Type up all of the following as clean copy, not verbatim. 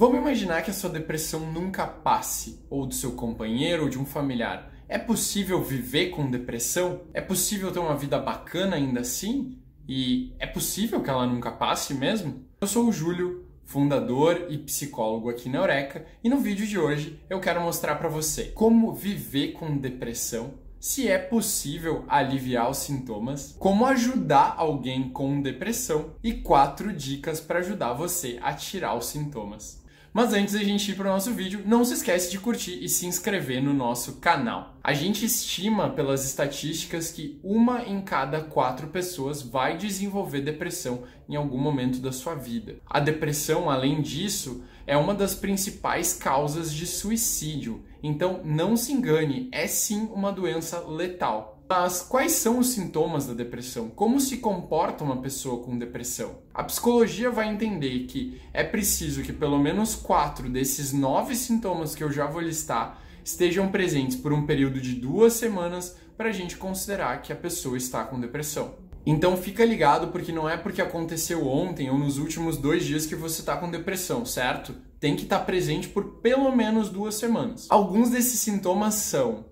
Vamos imaginar que a sua depressão nunca passe, ou do seu companheiro ou de um familiar. É possível viver com depressão? É possível ter uma vida bacana ainda assim? E é possível que ela nunca passe mesmo? Eu sou o Júlio, fundador e psicólogo aqui na Eurekka, e no vídeo de hoje eu quero mostrar para você como viver com depressão, se é possível aliviar os sintomas, como ajudar alguém com depressão e 4 dicas para ajudar você a tirar os sintomas. Mas antes da gente ir para o nosso vídeo, não se esquece de curtir e se inscrever no nosso canal. A gente estima pelas estatísticas que 1 em cada 4 pessoas vai desenvolver depressão em algum momento da sua vida. A depressão, além disso, é uma das principais causas de suicídio. Então, não se engane, é sim uma doença letal. Mas quais são os sintomas da depressão? Como se comporta uma pessoa com depressão? A psicologia vai entender que é preciso que pelo menos 4 desses 9 sintomas que eu já vou listar estejam presentes por um período de 2 semanas para a gente considerar que a pessoa está com depressão. Então fica ligado, porque não é porque aconteceu ontem ou nos últimos 2 dias que você está com depressão, certo? Tem que estar presente por pelo menos 2 semanas. Alguns desses sintomas são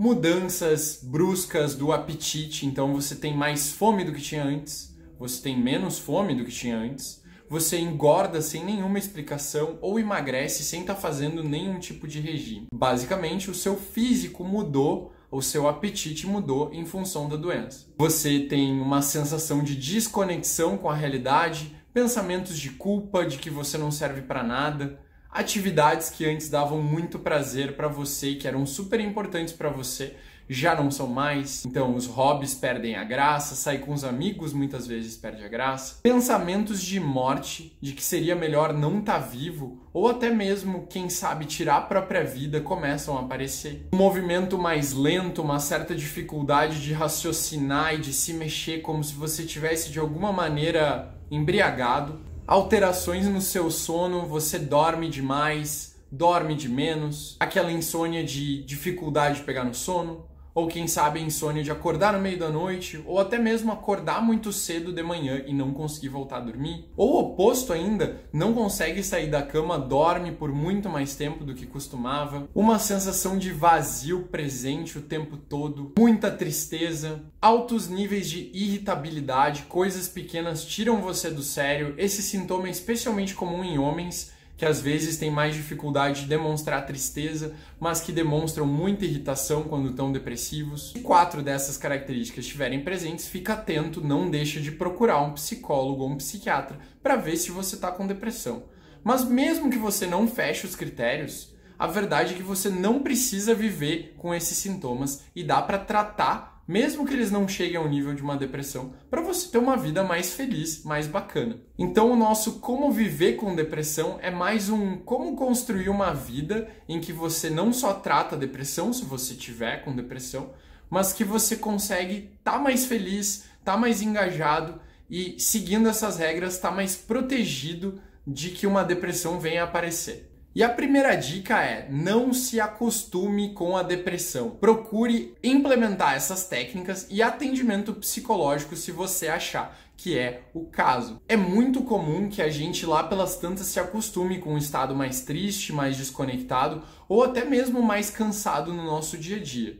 mudanças bruscas do apetite, então você tem mais fome do que tinha antes, você tem menos fome do que tinha antes, você engorda sem nenhuma explicação ou emagrece sem estar fazendo nenhum tipo de regime. Basicamente, o seu físico mudou, o seu apetite mudou em função da doença. Você tem uma sensação de desconexão com a realidade, pensamentos de culpa, de que você não serve para nada. Atividades que antes davam muito prazer para você e que eram super importantes para você já não são mais. Então os hobbies perdem a graça, sair com os amigos muitas vezes perde a graça. Pensamentos de morte, de que seria melhor não estar vivo, ou até mesmo, quem sabe, tirar a própria vida, começam a aparecer. Um movimento mais lento, uma certa dificuldade de raciocinar e de se mexer, como se você tivesse de alguma maneira embriagado. Alterações no seu sono, você dorme demais, dorme de menos, aquela insônia de dificuldade de pegar no sono, ou quem sabe a insônia de acordar no meio da noite, ou até mesmo acordar muito cedo de manhã e não conseguir voltar a dormir. Ou o oposto ainda, não consegue sair da cama, dorme por muito mais tempo do que costumava. Uma sensação de vazio presente o tempo todo, muita tristeza, altos níveis de irritabilidade, coisas pequenas tiram você do sério. Esse sintoma é especialmente comum em homens, que às vezes têm mais dificuldade de demonstrar tristeza, mas que demonstram muita irritação quando estão depressivos. Se 4 dessas características estiverem presentes, fica atento, não deixa de procurar um psicólogo ou um psiquiatra para ver se você está com depressão. Mas mesmo que você não feche os critérios, a verdade é que você não precisa viver com esses sintomas e dá para tratar, mesmo que eles não cheguem ao nível de uma depressão, para você ter uma vida mais feliz, mais bacana. Então o nosso como viver com depressão é mais um como construir uma vida em que você não só trata a depressão, se você tiver com depressão, mas que você consegue estar mais feliz, estar mais engajado e, seguindo essas regras, estar mais protegido de que uma depressão venha a aparecer. E a primeira dica é: não se acostume com a depressão. Procure implementar essas técnicas e atendimento psicológico se você achar que é o caso. É muito comum que a gente lá pelas tantas se acostume com um estado mais triste, mais desconectado ou até mesmo mais cansado no nosso dia a dia.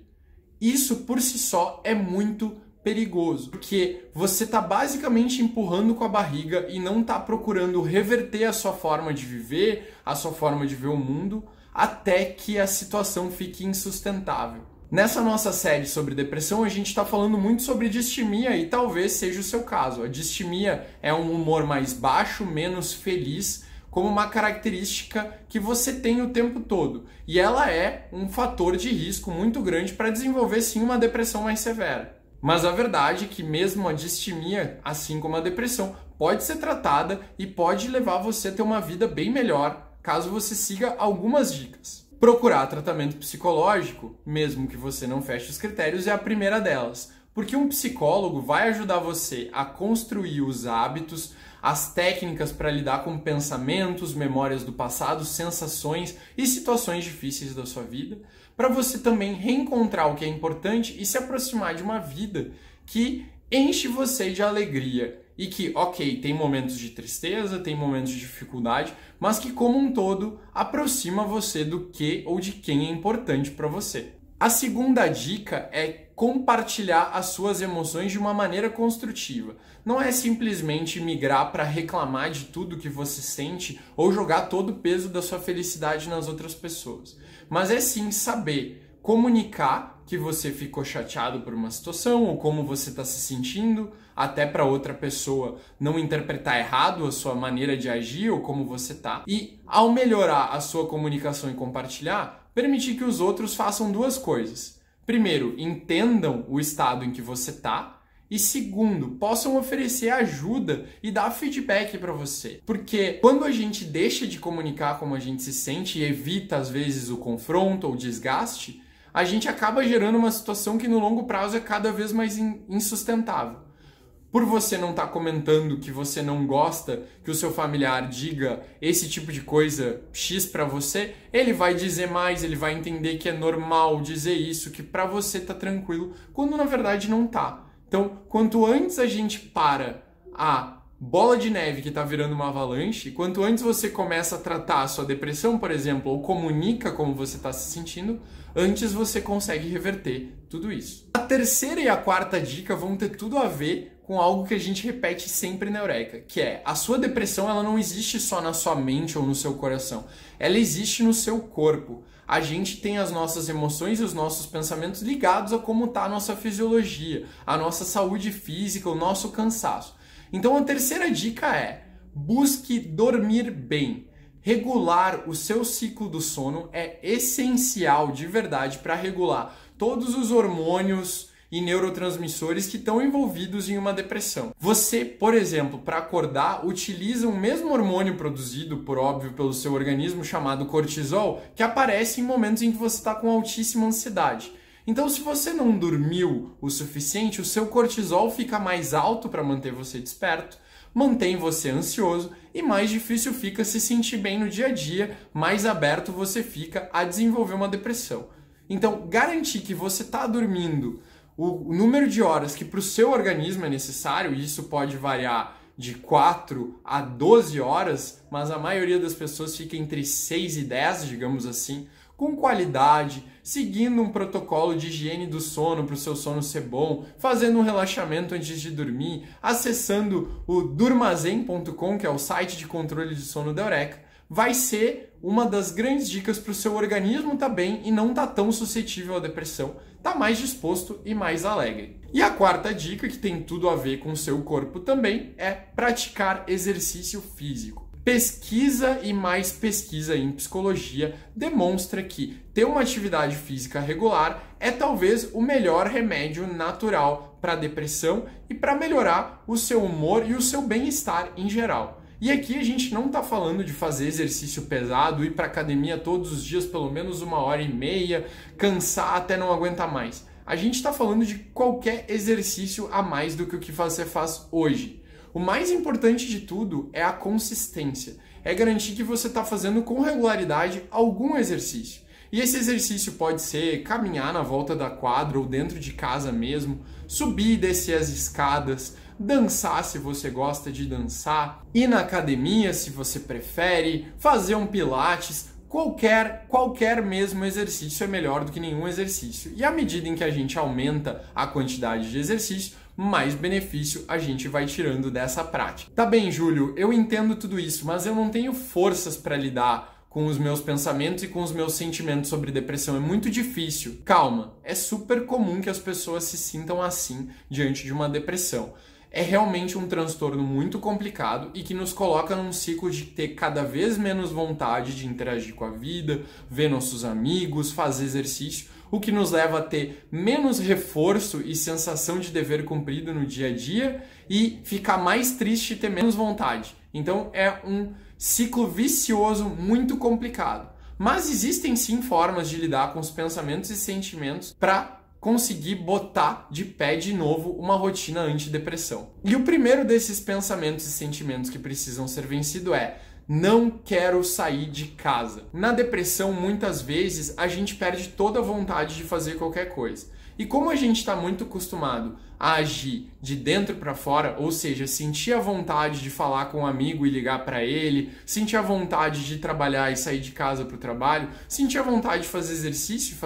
Isso por si só é muito perigoso, porque você está basicamente empurrando com a barriga e não está procurando reverter a sua forma de viver, a sua forma de ver o mundo, até que a situação fique insustentável. Nessa nossa série sobre depressão, a gente está falando muito sobre distimia e talvez seja o seu caso. A distimia é um humor mais baixo, menos feliz, como uma característica que você tem o tempo todo. E ela é um fator de risco muito grande para desenvolver sim uma depressão mais severa. Mas a verdade é que mesmo a distimia, assim como a depressão, pode ser tratada e pode levar você a ter uma vida bem melhor, caso você siga algumas dicas. Procurar tratamento psicológico, mesmo que você não feche os critérios, é a primeira delas, porque um psicólogo vai ajudar você a construir os hábitos, as técnicas para lidar com pensamentos, memórias do passado, sensações e situações difíceis da sua vida, para você também reencontrar o que é importante e se aproximar de uma vida que enche você de alegria e que, ok, tem momentos de tristeza, tem momentos de dificuldade, mas que como um todo aproxima você do que ou de quem é importante para você. A segunda dica é compartilhar as suas emoções de uma maneira construtiva. Não é simplesmente migrar para reclamar de tudo que você sente ou jogar todo o peso da sua felicidade nas outras pessoas, mas é sim saber comunicar que você ficou chateado por uma situação ou como você está se sentindo, até para outra pessoa não interpretar errado a sua maneira de agir ou como você está. E ao melhorar a sua comunicação e compartilhar, permitir que os outros façam duas coisas. Primeiro, entendam o estado em que você está. E segundo, possam oferecer ajuda e dar feedback para você. Porque quando a gente deixa de comunicar como a gente se sente e evita às vezes o confronto ou o desgaste, a gente acaba gerando uma situação que no longo prazo é cada vez mais insustentável. Por você não estar comentando que você não gosta que o seu familiar diga esse tipo de coisa X para você, ele vai dizer mais, ele vai entender que é normal dizer isso, que para você tá tranquilo, quando na verdade não tá. Então, quanto antes a gente para a bola de neve que está virando uma avalanche, quanto antes você começa a tratar a sua depressão, por exemplo, ou comunica como você está se sentindo, antes você consegue reverter tudo isso. A terceira e a quarta dica vão ter tudo a ver com algo que a gente repete sempre na Eureka, que é a sua depressão ela não existe só na sua mente ou no seu coração, ela existe no seu corpo. A gente tem as nossas emoções e os nossos pensamentos ligados a como está a nossa fisiologia, a nossa saúde física, o nosso cansaço. Então a terceira dica é, busque dormir bem. Regular o seu ciclo do sono é essencial de verdade para regular todos os hormônios e neurotransmissores que estão envolvidos em uma depressão. Você, por exemplo, para acordar, utiliza o mesmo hormônio produzido, por óbvio, pelo seu organismo, chamado cortisol, que aparece em momentos em que você está com altíssima ansiedade. Então, se você não dormiu o suficiente, o seu cortisol fica mais alto para manter você desperto, mantém você ansioso e mais difícil fica se sentir bem no dia a dia, mais aberto você fica a desenvolver uma depressão. Então, garantir que você está dormindo o número de horas que para o seu organismo é necessário, e isso pode variar de 4 a 12 horas, mas a maioria das pessoas fica entre 6 e 10, digamos assim, com qualidade, seguindo um protocolo de higiene do sono para o seu sono ser bom, fazendo um relaxamento antes de dormir, acessando o durmazen.com, que é o site de controle de sono da Eureka, vai ser uma das grandes dicas para o seu organismo tá bem e não tá tão suscetível à depressão, tá mais disposto e mais alegre. E a quarta dica, que tem tudo a ver com o seu corpo também, é praticar exercício físico. Pesquisa e mais pesquisa em psicologia demonstra que ter uma atividade física regular é talvez o melhor remédio natural para a depressão e para melhorar o seu humor e o seu bem-estar em geral. E aqui a gente não está falando de fazer exercício pesado, ir para academia todos os dias pelo menos 1h30, cansar até não aguentar mais. A gente está falando de qualquer exercício a mais do que o que você faz hoje. O mais importante de tudo é a consistência, é garantir que você está fazendo com regularidade algum exercício. E esse exercício pode ser caminhar na volta da quadra ou dentro de casa mesmo, subir e descer as escadas, dançar se você gosta de dançar, ir na academia se você prefere, fazer um pilates, qualquer mesmo exercício é melhor do que nenhum exercício. E à medida em que a gente aumenta a quantidade de exercício, mais benefício a gente vai tirando dessa prática. Tá bem, Júlio, eu entendo tudo isso, mas eu não tenho forças para lidar com os meus pensamentos e com os meus sentimentos sobre depressão, é muito difícil. Calma, é super comum que as pessoas se sintam assim diante de uma depressão. É realmente um transtorno muito complicado e que nos coloca num ciclo de ter cada vez menos vontade de interagir com a vida, ver nossos amigos, fazer exercício, o que nos leva a ter menos reforço e sensação de dever cumprido no dia a dia e ficar mais triste e ter menos vontade. Então é um ciclo vicioso muito complicado. Mas existem sim formas de lidar com os pensamentos e sentimentos para conseguir botar de pé de novo uma rotina antidepressão. E o primeiro desses pensamentos e sentimentos que precisam ser vencido é: não quero sair de casa. Na depressão, muitas vezes, a gente perde toda a vontade de fazer qualquer coisa. E como a gente está muito acostumado a agir de dentro para fora, ou seja, sentir a vontade de falar com um amigo e ligar para ele, sentir a vontade de trabalhar e sair de casa para o trabalho, sentir a vontade de fazer exercício,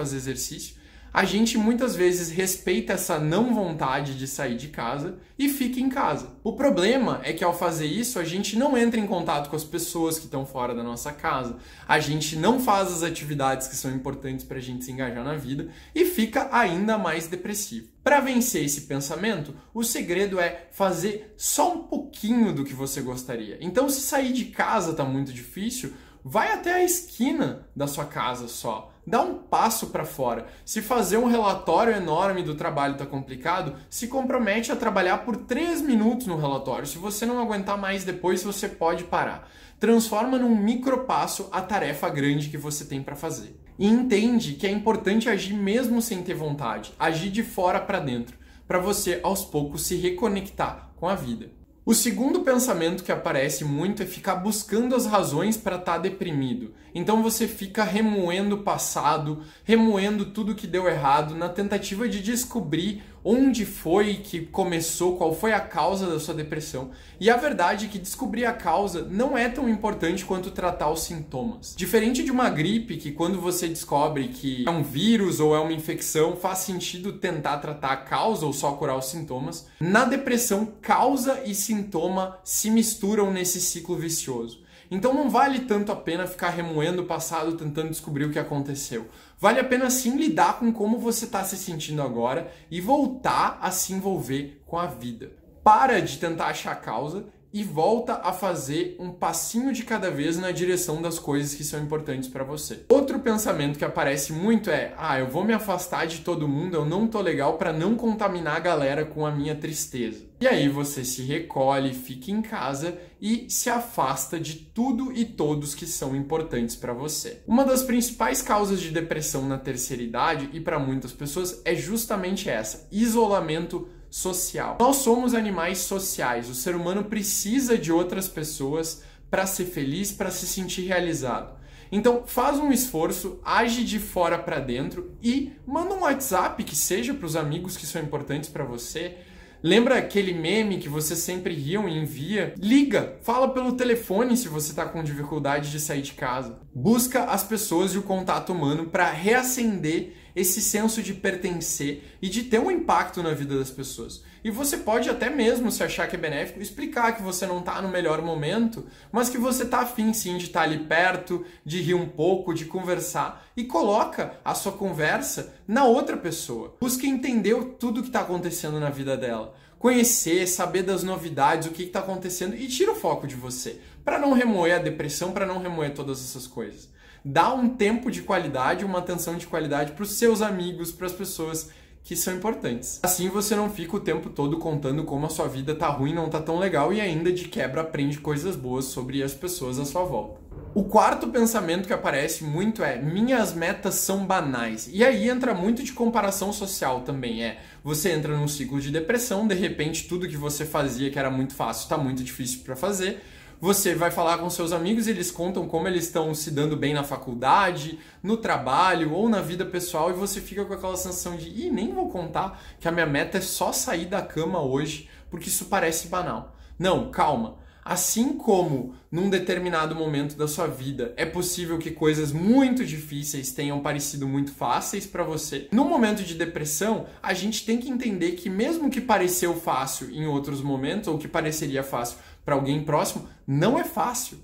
a gente muitas vezes respeita essa não vontade de sair de casa e fica em casa. O problema é que ao fazer isso, a gente não entra em contato com as pessoas que estão fora da nossa casa, a gente não faz as atividades que são importantes para a gente se engajar na vida e fica ainda mais depressivo. Para vencer esse pensamento, o segredo é fazer só um pouquinho do que você gostaria. Então, se sair de casa está muito difícil, vai até a esquina da sua casa só. Dá um passo para fora. Se fazer um relatório enorme do trabalho está complicado, se compromete a trabalhar por 3 minutos no relatório. Se você não aguentar mais depois, você pode parar. Transforma num micropasso a tarefa grande que você tem para fazer. E entende que é importante agir mesmo sem ter vontade. Agir de fora para dentro, para você, aos poucos, se reconectar com a vida. O segundo pensamento que aparece muito é ficar buscando as razões para estar deprimido. Então você fica remoendo o passado, remoendo tudo que deu errado, na tentativa de descobrir onde foi que começou, qual foi a causa da sua depressão. E a verdade é que descobrir a causa não é tão importante quanto tratar os sintomas. Diferente de uma gripe, que quando você descobre que é um vírus ou é uma infecção, faz sentido tentar tratar a causa ou só curar os sintomas, na depressão causa e sintoma se misturam nesse ciclo vicioso. Então não vale tanto a pena ficar remoendo o passado tentando descobrir o que aconteceu. Vale a pena sim lidar com como você está se sentindo agora e voltar a se envolver com a vida. Para de tentar achar a causa e volta a fazer um passinho de cada vez na direção das coisas que são importantes para você. Outro pensamento que aparece muito é: eu vou me afastar de todo mundo, eu não tô legal, para não contaminar a galera com a minha tristeza. E aí você se recolhe, fica em casa e se afasta de tudo e todos que são importantes para você. Uma das principais causas de depressão na terceira idade e para muitas pessoas é justamente essa: isolamento social. Nós somos animais sociais, o ser humano precisa de outras pessoas para ser feliz, para se sentir realizado. Então faz um esforço, age de fora para dentro e manda um WhatsApp que seja para os amigos que são importantes para você. Lembra aquele meme que vocês sempre riam e envia? Liga, fala pelo telefone se você está com dificuldade de sair de casa. Busca as pessoas e o contato humano para reacender esse senso de pertencer e de ter um impacto na vida das pessoas. E você pode até mesmo, se achar que é benéfico, explicar que você não está no melhor momento, mas que você está afim sim de estar ali perto, de rir um pouco, de conversar. E coloca a sua conversa na outra pessoa. Busca entender tudo o que está acontecendo na vida dela. Conhecer, saber das novidades, o que está acontecendo, e tira o foco de você, para não remoer a depressão, para não remoer todas essas coisas. Dá um tempo de qualidade, uma atenção de qualidade para os seus amigos, para as pessoas que são importantes. Assim você não fica o tempo todo contando como a sua vida tá ruim, não tá tão legal, e ainda de quebra aprende coisas boas sobre as pessoas à sua volta. O quarto pensamento que aparece muito é: minhas metas são banais. E aí entra muito de comparação social também. Você entra num ciclo de depressão, de repente tudo que você fazia que era muito fácil tá muito difícil para fazer. Você vai falar com seus amigos e eles contam como eles estão se dando bem na faculdade, no trabalho ou na vida pessoal, e você fica com aquela sensação de: nem vou contar que a minha meta é só sair da cama hoje, porque isso parece banal. Não, calma. Assim como num determinado momento da sua vida é possível que coisas muito difíceis tenham parecido muito fáceis para você, no momento de depressão a gente tem que entender que mesmo que pareceu fácil em outros momentos, ou que pareceria fácil para alguém próximo, não é fácil.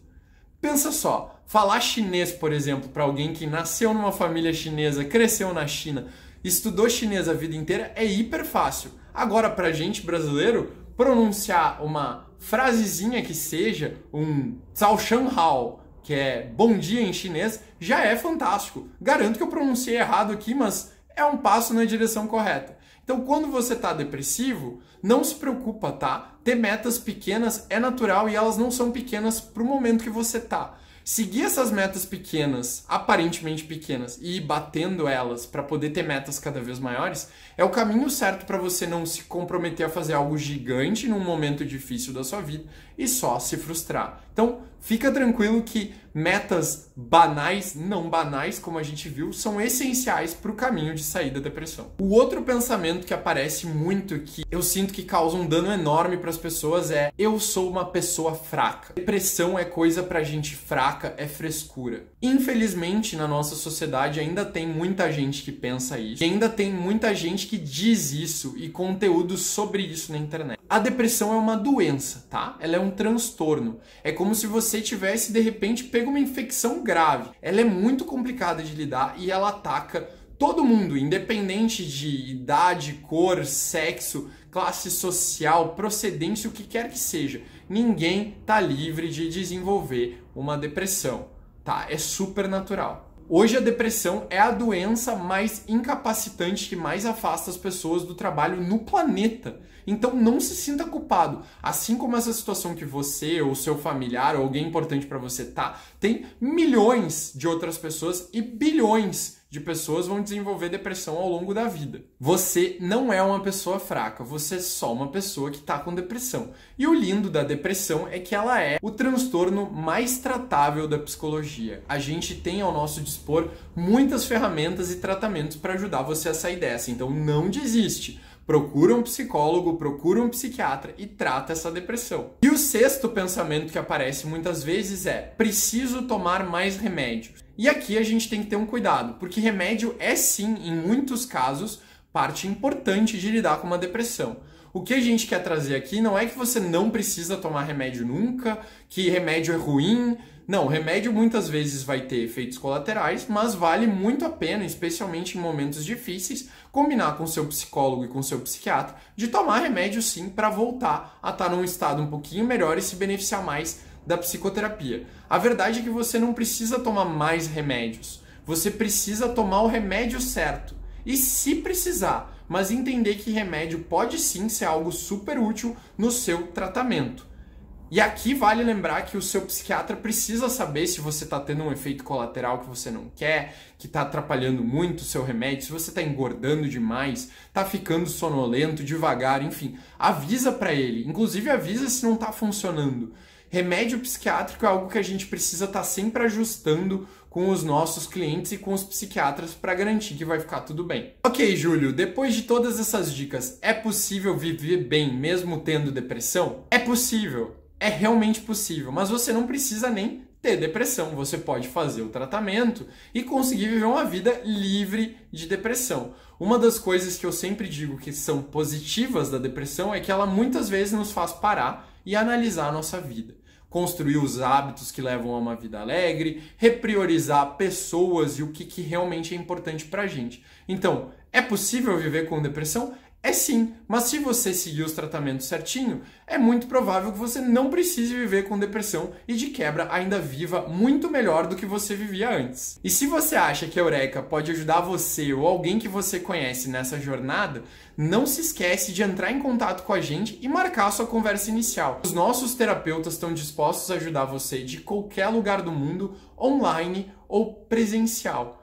Pensa só, falar chinês, por exemplo, para alguém que nasceu numa família chinesa, cresceu na China, estudou chinês a vida inteira, é hiper fácil. Agora, para gente brasileiro, pronunciar uma frasezinha que seja, um Zhao Shan Hao, que é bom dia em chinês, já é fantástico. Garanto que eu pronunciei errado aqui, mas é um passo na direção correta. Então, quando você está depressivo, não se preocupa, tá? Ter metas pequenas é natural e elas não são pequenas para o momento que você tá. Seguir essas metas pequenas, aparentemente pequenas, e ir batendo elas para poder ter metas cada vez maiores, é o caminho certo para você não se comprometer a fazer algo gigante num momento difícil da sua vida e só se frustrar. Então, fica tranquilo que metas banais, não banais, como a gente viu, são essenciais para o caminho de sair da depressão. O outro pensamento que aparece muito, que eu sinto que causa um dano enorme para as pessoas, é: eu sou uma pessoa fraca. Depressão é coisa para gente fraca, é frescura. Infelizmente, na nossa sociedade ainda tem muita gente que pensa isso, e ainda tem muita gente que diz isso e conteúdo sobre isso na internet. A depressão é uma doença, tá? Ela é um transtorno. É como se você tivesse, de repente, pego uma infecção grave. Ela é muito complicada de lidar e ela ataca todo mundo, independente de idade, cor, sexo, classe social, procedência, o que quer que seja. Ninguém tá livre de desenvolver uma depressão, tá? É super natural. Hoje a depressão é a doença mais incapacitante que mais afasta as pessoas do trabalho no planeta. Então não se sinta culpado. Assim como essa situação que você ou seu familiar ou alguém importante para você tá, tem milhões de outras pessoas e bilhões de pessoas vão desenvolver depressão ao longo da vida. Você não é uma pessoa fraca, você é só uma pessoa que está com depressão. E o lindo da depressão é que ela é o transtorno mais tratável da psicologia. A gente tem ao nosso dispor muitas ferramentas e tratamentos para ajudar você a sair dessa, então não desiste. Procura um psicólogo, procura um psiquiatra e trata essa depressão. E o sexto pensamento que aparece muitas vezes é: preciso tomar mais remédios. E aqui a gente tem que ter um cuidado, porque remédio é sim, em muitos casos, parte importante de lidar com uma depressão. O que a gente quer trazer aqui não é que você não precisa tomar remédio nunca, que remédio é ruim. Não, remédio muitas vezes vai ter efeitos colaterais, mas vale muito a pena, especialmente em momentos difíceis, combinar com seu psicólogo e com seu psiquiatra de tomar remédio sim para voltar a estar num estado um pouquinho melhor e se beneficiar mais da psicoterapia. A verdade é que você não precisa tomar mais remédios, você precisa tomar o remédio certo. E se precisar, mas entender que remédio pode sim ser algo super útil no seu tratamento. E aqui vale lembrar que o seu psiquiatra precisa saber se você está tendo um efeito colateral que você não quer, que está atrapalhando muito o seu remédio, se você está engordando demais, está ficando sonolento, devagar, enfim. Avisa para ele, inclusive avisa se não está funcionando. Remédio psiquiátrico é algo que a gente precisa estar sempre ajustando com os nossos clientes e com os psiquiatras para garantir que vai ficar tudo bem. Ok, Júlio, depois de todas essas dicas, é possível viver bem mesmo tendo depressão? É possível. É realmente possível, mas você não precisa nem ter depressão. Você pode fazer o tratamento e conseguir viver uma vida livre de depressão. Uma das coisas que eu sempre digo que são positivas da depressão é que ela muitas vezes nos faz parar e analisar a nossa vida. Construir os hábitos que levam a uma vida alegre, repriorizar pessoas e o que realmente é importante pra gente. Então, é possível viver com depressão? É sim, mas se você seguir os tratamentos certinho, é muito provável que você não precise viver com depressão e de quebra ainda viva muito melhor do que você vivia antes. E se você acha que a Eureka pode ajudar você ou alguém que você conhece nessa jornada, não se esquece de entrar em contato com a gente e marcar a sua conversa inicial. Os nossos terapeutas estão dispostos a ajudar você de qualquer lugar do mundo, online ou presencial.